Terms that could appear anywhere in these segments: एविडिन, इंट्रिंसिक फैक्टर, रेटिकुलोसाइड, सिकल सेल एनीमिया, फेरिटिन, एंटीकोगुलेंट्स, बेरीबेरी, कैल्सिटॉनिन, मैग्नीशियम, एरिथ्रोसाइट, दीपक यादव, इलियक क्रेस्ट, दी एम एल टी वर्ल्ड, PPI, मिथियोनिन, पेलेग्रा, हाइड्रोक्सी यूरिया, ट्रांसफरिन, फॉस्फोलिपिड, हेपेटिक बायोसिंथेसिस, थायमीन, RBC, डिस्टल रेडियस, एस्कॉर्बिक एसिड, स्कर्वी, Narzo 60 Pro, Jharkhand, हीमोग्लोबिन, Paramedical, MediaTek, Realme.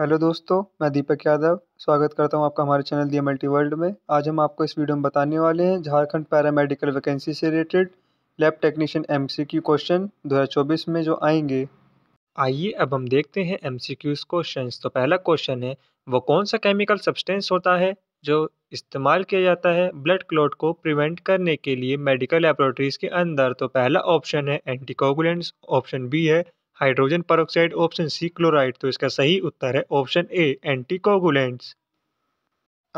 Hello दोस्तों, मैं दीपक यादव स्वागत करता हूं आपका हमारे channel दी एम एल टी वर्ल्ड में। आज हम आपको इस वीडियो में बताने वाले हैं झारखंड पैरामेडिकल वैकेंसी से related lab technician MCQ question 2024 में जो आएंगे। आइए अब हम देखते हैं एमसीक्यूज़ क्वेश्चन। तो पहला क्वेश्चन है, वो कौन सा केमिकल सब्सटेंस होता है जो इस्तेमाल किया जाता है ब्लड क्लॉट को प्रिवेंट करने के लिए मेडिकल लेबोरेटरीज़ के अंदर। तो पहला ऑप्शन है एंटीकोगुलेंट्स, ऑप्शन बी है hydrogen peroxide, option C chloride. तो इसका सही उत्तर है ऑप्शन ए एंटीकोगुलेंट्स।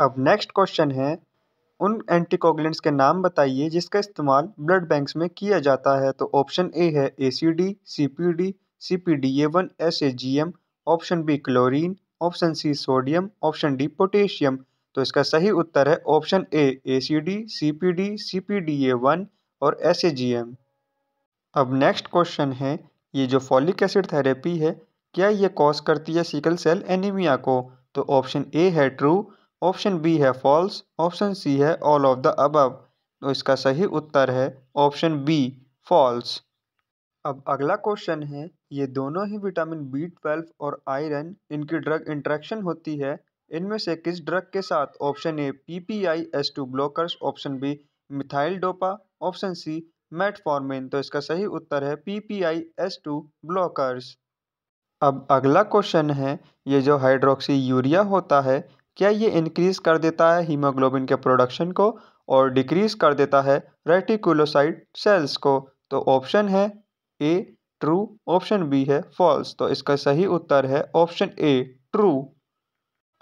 अब नेक्स्ट क्वेश्चन है, उन एंटीकोगुलेंट्स के नाम बताइए जिसका इस्तेमाल ब्लड बैंक्स में किया जाता है। तो ऑप्शन ए है ACD, CPD, CPDA 1, SAGM, option B chlorine, option C sodium, option D potassium. तो इसका सही उत्तर है option A ACD, CPD, CPDA 1 और एसएजीएम। अब नेक्स्ट क्वेश्चन है, ये जो फॉलिक एसिड थेरेपी है क्या ये कॉज करती है सिकल सेल एनीमिया को। तो ऑप्शन ए है ट्रू, ऑप्शन बी है फॉल्स, ऑप्शन सी है ऑल ऑफ द अबव। तो इसका सही उत्तर है ऑप्शन बी फॉल्स। अब अगला क्वेश्चन है, ये दोनों ही विटामिन B12 और आयरन इनकी ड्रग इंटरेक्शन होती है, इनमें से किस ड्रग के साथ। Option A PPI S2 blockers, option B methyl dopa, option C metformin. तो इसका सही उत्तर है PPI S2 ब्लॉकर्स। अब अगला क्वेश्चन है, ये जो हाइड्रोक्सी यूरिया होता है क्या ये इंक्रीज़ कर देता है हीमोग्लोबिन के प्रोडक्शन को और डिक्रीज़ कर देता है रेटिकुलोसाइड सेल्स को। तो ऑप्शन है ए ट्रू, ऑप्शन बी है फॉल्स। तो इसका सही उत्तर है ऑप्शन ए ट्रू।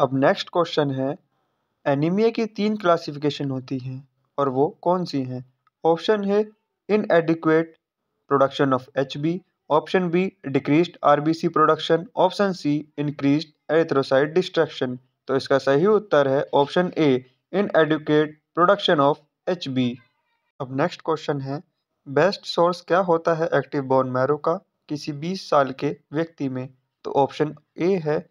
अब नेक्स्ट क्वेश्चन है, एनीमिया की 3 क्लासिफिकेशन होती हैं और वो कौन सी हैं। ऑप्शन है inadequate production of HB, option B decreased RBC production, option C increased एरिथ्रोसाइट destruction. तो इसका सही उत्तर है option A inadequate production of HB। अब नेक्स्ट क्वेश्चन है, बेस्ट सोर्स क्या होता है एक्टिव बोन मैरो का किसी 20 साल के व्यक्ति में। तो ऑप्शन ए है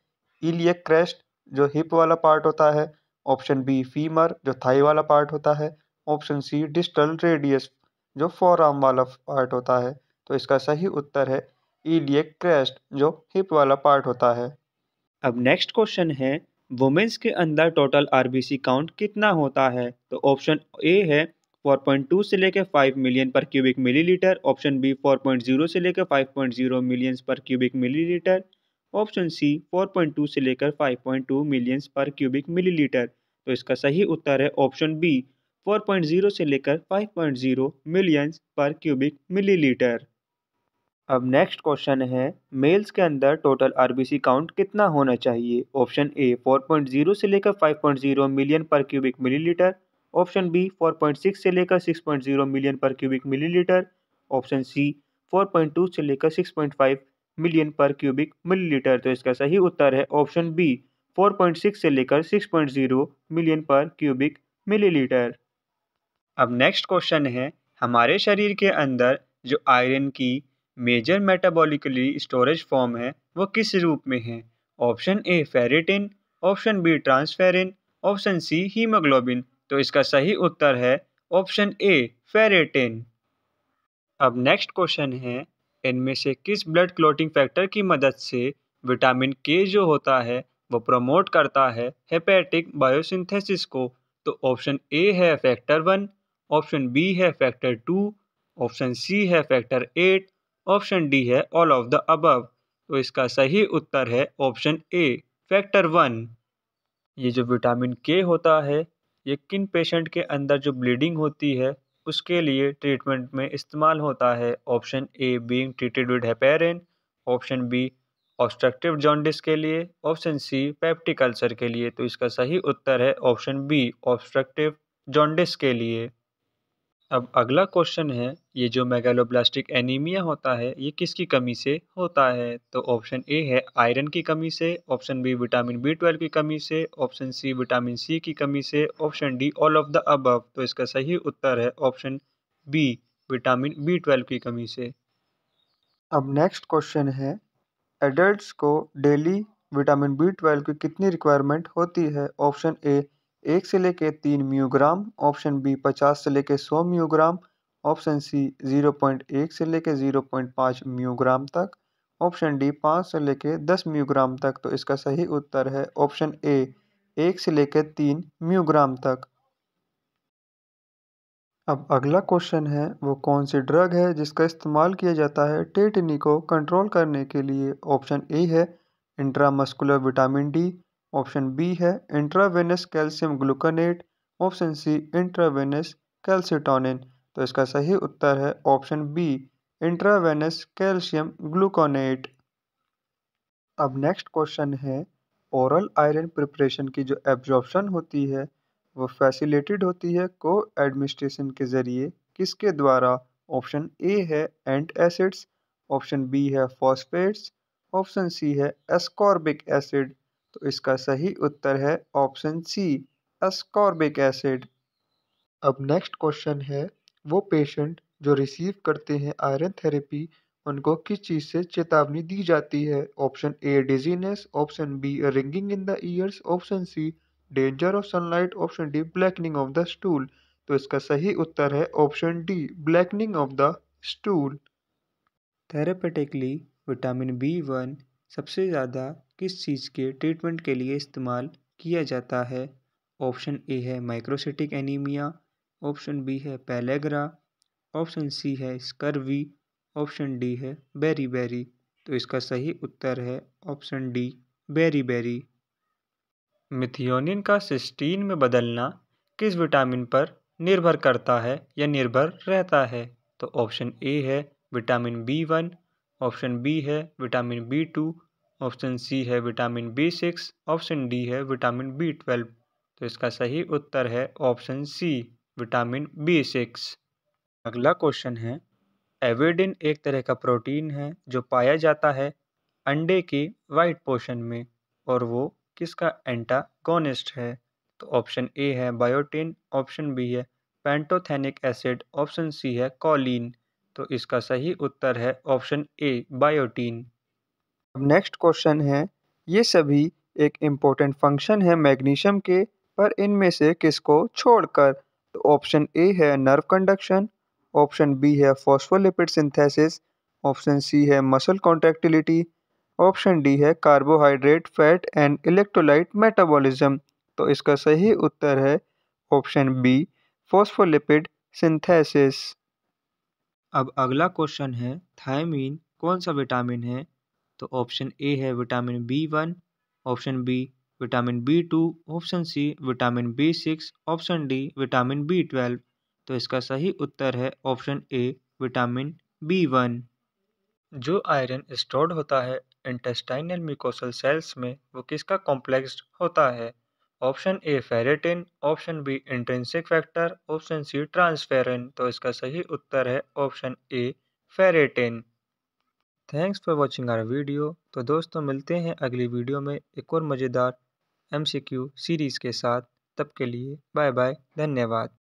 इलियक क्रेस्ट जो हिप वाला पार्ट होता है, ऑप्शन बी फीमर जो थाई वाला पार्ट होता है, ऑप्शन सी डिस्टल रेडियस जो फोरआर्म वाला पार्ट होता है। तो इसका सही उत्तर है इलियक क्रेस्ट जो हिप वाला पार्ट होता है। अब नेक्स्ट क्वेश्चन है, वुमेन्स के अंदर टोटल RBC काउंट कितना होता है। तो ऑप्शन ए है 4.2 से लेकर 5 मिलियन पर क्यूबिक मिलीलीटर, ऑप्शन बी 4.0 से लेकर 5.0 मिलियंस पर क्यूबिक मिलीलीटर, ऑप्शन सी 4.2 से लेकर 5.2 मिलियंस पर क्यूबिक मिलीलीटर। तो इसका सही उत्तर है ऑप्शन बी 4.0 से लेकर 5.0 मिलियंस पर क्यूबिक मिलीलीटर। अब नेक्स्ट क्वेश्चन है, मेल्स के अंदर टोटल RBC काउंट कितना होना चाहिए। ऑप्शन ए 4.0 से लेकर 5.0 मिलियन पर क्यूबिक मिलीलीटर, ऑप्शन बी 4.6 से लेकर 6.0 मिलियन पर क्यूबिक मिलीलीटर, ऑप्शन सी 4.2 से लेकर 6.5 मिलियन पर क्यूबिक मिलीलीटर। तो इसका सही उत्तर है ऑप्शन बी 4.6 से लेकर 6.0 मिलियन पर क्यूबिक मिलीलीटर। अब नेक्स्ट क्वेश्चन है, हमारे शरीर के अंदर जो आयरन की मेजर मेटाबॉलिकली स्टोरेज फॉर्म है वो किस रूप में है। Option A फेरिटिन, option B ट्रांसफरिन, option C हीमोग्लोबिन। तो इसका सही उत्तर है ऑप्शन ए फेरिटिन। अब नेक्स्ट क्वेश्चन है, इनमें से किस ब्लड क्लॉटिंग फैक्टर की मदद से विटामिन के जो होता है वो प्रमोट करता है हेपेटिक बायोसिंथेसिस को। तो ऑप्शन ए है फैक्टर 1, ऑप्शन बी है फैक्टर 2, ऑप्शन सी है फैक्टर 8, ऑप्शन डी है ऑल ऑफ द अबव। तो इसका सही उत्तर है ऑप्शन ए फैक्टर 1। ये जो विटामिन के होता है ये किन पेशेंट के अंदर जो ब्लीडिंग होती है उसके लिए ट्रीटमेंट में इस्तेमाल होता है। Option A being treated with heparin, option B obstructive jaundice के लिए, ऑप्शन सी पेप्टिक अल्सर के लिए। तो इसका सही उत्तर है ऑप्शन बी ऑब्स्ट्रक्टिव जॉन्डिस के लिए। अब अगला क्वेश्चन है, ये जो मेगालोप्लास्टिक एनीमिया होता है ये किसकी कमी से होता है। तो ऑप्शन ए है आयरन की कमी से, ऑप्शन बी विटामिन B12 की कमी से, ऑप्शन सी विटामिन C की कमी से, option D all of the above. तो इसका सही उत्तर है ऑप्शन बी विटामिन B12 की कमी से। अब नेक्स्ट क्वेश्चन है, एडल्ट्स को डेली विटामिन B12 की कितनी रिक्वायरमेंट होती है। ऑप्शन ए 1 से लेकर 3 म्यूग्राम, ऑप्शन बी 50 से लेकर 100 म्यूग्राम, ऑप्शन सी 0.1 से लेकर 0.5 म्यूग्राम तक, ऑप्शन डी 5 से लेकर 10 म्यूग्राम तक। तो इसका सही उत्तर है ऑप्शन ए 1 से लेकर 3 म्यूग्राम तक। अब अगला क्वेश्चन है वो कौन सी ड्रग है जिसका इस्तेमाल किया जाता है टेटनी को कंट्रोल करने के लिए। ऑप्शन ए है intramuscular vitamin D, option B है intravenous calcium gluconate, option C intravenous कैल्सिटॉनिन। तो इसका सही उत्तर है option B intravenous calcium gluconate. अब नेक्स्ट क्वेश्चन है ओरल आयरन प्रिपरेशन की जो एब्जॉर्प्शन होती है वो फैसिलिटेटेड होती है को एडमिनिस्ट्रेशन के ज़रिए किसके द्वारा। ऑप्शन ए है एंट एसिड्स, ऑप्शन बी है फॉस्फेट्स, ऑप्शन सी है एस्कॉर्बिक एसिड। तो इसका सही उत्तर है ऑप्शन सी एस्कॉर्बिक एसिड। अब नेक्स्ट क्वेश्चन है वो पेशेंट जो रिसीव करते हैं आयरन थेरेपी उनको किस चीज़ से चेतावनी दी जाती है। Option A dizziness, option B ringing in the ears, option C danger of sunlight, option D blackening of the stool. तो इसका सही उत्तर है option D blackening of the stool. Therapeutically vitamin B1 सबसे ज़्यादा किस चीज़ के ट्रीटमेंट के लिए इस्तेमाल किया जाता है। ऑप्शन ए है माइक्रोसिटिक एनीमिया, ऑप्शन बी है पेलेग्रा, ऑप्शन सी है स्कर्वी, ऑप्शन डी है बेरीबेरी। तो इसका सही उत्तर है ऑप्शन डी बेरीबेरी। मिथियोनिन का सिस्टीन में बदलना किस विटामिन पर निर्भर करता है या निर्भर रहता है। तो ऑप्शन ए है विटामिन B1, ऑप्शन बी है विटामिन B2, ऑप्शन सी है विटामिन B6, ऑप्शन डी है विटामिन B12। तो इसका सही उत्तर है ऑप्शन सी विटामिन B6। अगला क्वेश्चन है एविडिन एक तरह का प्रोटीन है जो पाया जाता है अंडे के वाइट पोर्शन में और वो किसका एंटागोनिस्ट है। तो ऑप्शन ए है बायोटिन, ऑप्शन बी है पेंटोथेनिक एसिड, ऑप्शन सी है कोलिन। तो इसका सही उत्तर है ऑप्शन ए बायोटिन। अब नेक्स्ट क्वेश्चन है ये सभी एक इम्पोर्टेंट फंक्शन है मैग्नीशियम के पर इनमें से किसको छोड़कर। तो ऑप्शन ए है नर्व कंडक्शन, ऑप्शन बी है फॉस्फोलिपिड सिंथेसिस, ऑप्शन सी है मसल कॉन्ट्रैक्टिलिटी, ऑप्शन डी है carbohydrate fat and electrolyte metabolism. तो इसका सही उत्तर है ऑप्शन बी फॉस्फोलिपिड सिंथेसिस। अब अगला क्वेश्चन है थायमीन कौन सा विटामिन है। तो ऑप्शन ए है vitamin B1, option B vitamin B2, option C vitamin B6, option D vitamin B12। तो इसका सही उत्तर है ऑप्शन ए विटामिन B1। जो आयरन स्टोर्ड होता है इंटेस्टाइनल म्यूकोसल सेल्स में वो किसका कॉम्प्लेक्स होता है। Option A फेरिटिन, option B इंट्रिंसिक फैक्टर, option C ट्रांसफरिन। तो इसका सही उत्तर है option A फेरिटिन। Thanks for watching our video. तो दोस्तों मिलते हैं अगली वीडियो में एक और मज़ेदार MCQ सीरीज़ के साथ। तब के लिए बाय बाय, धन्यवाद।